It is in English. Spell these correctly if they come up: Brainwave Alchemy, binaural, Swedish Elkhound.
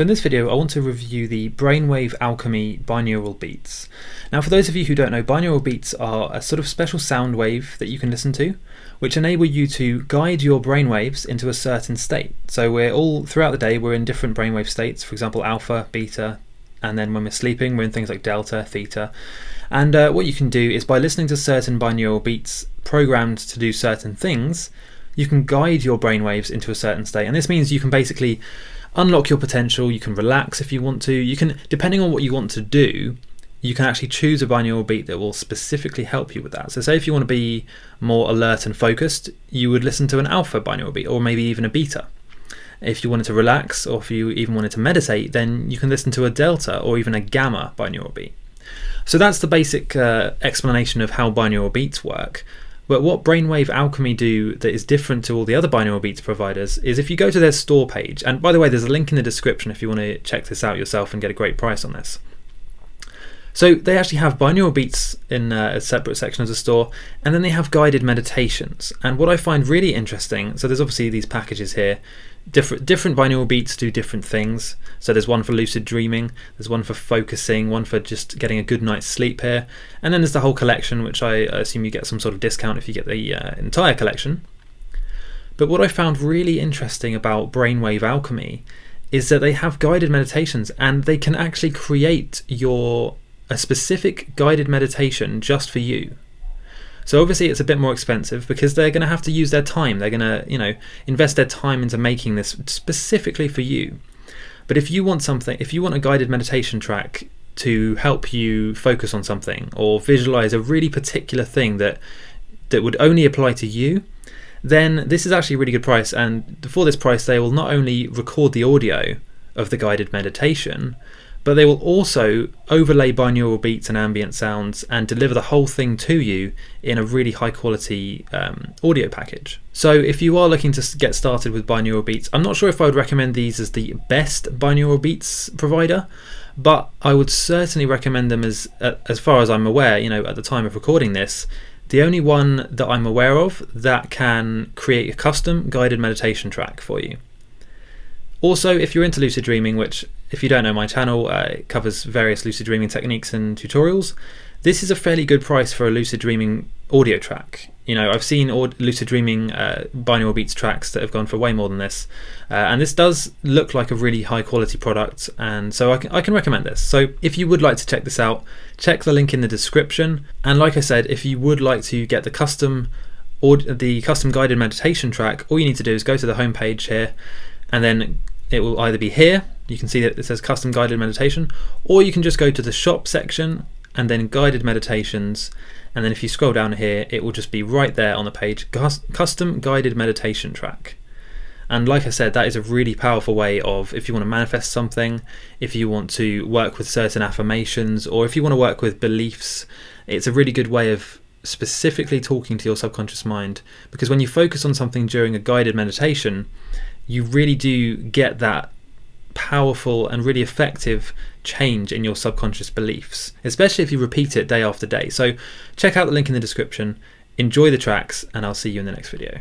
So in this video I want to review the Brainwave Alchemy binaural beats. Now for those of you who don't know, binaural beats are a sort of special sound wave that you can listen to, which enable you to guide your brainwaves into a certain state. So throughout the day we're in different brainwave states, for example alpha, beta, and then when we're sleeping we're in things like delta, theta. And what you can do is, by listening to certain binaural beats programmed to do certain things, you can guide your brainwaves into a certain state. And this means you can basically unlock your potential, you can relax if you want to, you can, depending on what you want to do, you can actually choose a binaural beat that will specifically help you with that. So say if you want to be more alert and focused, you would listen to an alpha binaural beat, or maybe even a beta. If you wanted to relax, or if you even wanted to meditate, then you can listen to a delta or even a gamma binaural beat. So that's the basic explanation of how binaural beats work. But what Brainwave Alchemy do that is different to all the other binaural beats providers is, if you go to their store page, and by the way there's a link in the description if you want to check this out yourself and get a great price on this. So they actually have binaural beats in a separate section of the store, and then they have guided meditations. And what I find really interesting, so there's obviously these packages here, different binaural beats do different things. So there's one for lucid dreaming, there's one for focusing, one for just getting a good night's sleep here, and then there's the whole collection, which I assume you get some sort of discount if you get the entire collection. But what I found really interesting about Brainwave Alchemy is that they have guided meditations, and they can actually create a specific guided meditation just for you. So obviously it's a bit more expensive because they're going to have to use their time, they're going to, you know, invest their time into making this specifically for you. But if you want something, if you want a guided meditation track to help you focus on something or visualize a really particular thing that would only apply to you, then this is actually a really good price. And for this price they will not only record the audio of the guided meditation, but they will also overlay binaural beats and ambient sounds and deliver the whole thing to you in a really high quality audio package. So if you are looking to get started with binaural beats, I'm not sure if I would recommend these as the best binaural beats provider, but I would certainly recommend them as far as I'm aware, you know, at the time of recording this, the only one that I'm aware of that can create a custom guided meditation track for you. Also, if you're into lucid dreaming, which, if you don't know my channel, it covers various lucid dreaming techniques and tutorials, this is a fairly good price for a lucid dreaming audio track. You know, I've seen lucid dreaming binaural beats tracks that have gone for way more than this, and this does look like a really high quality product, and so I can recommend this. So if you would like to check this out, check the link in the description, and like I said, if you would like to get the custom guided meditation track, all you need to do is go to the home page here, and then it will either be here, you can see that it says custom guided meditation, or you can just go to the shop section and then guided meditations, and then if you scroll down here it will just be right there on the page, custom guided meditation track. And like I said, that is a really powerful way of, if you want to manifest something, if you want to work with certain affirmations, or if you want to work with beliefs, it's a really good way of specifically talking to your subconscious mind, because when you focus on something during a guided meditation, you really do get that powerful and really effective change in your subconscious beliefs, especially if you repeat it day after day. So check out the link in the description, enjoy the tracks, and I'll see you in the next video.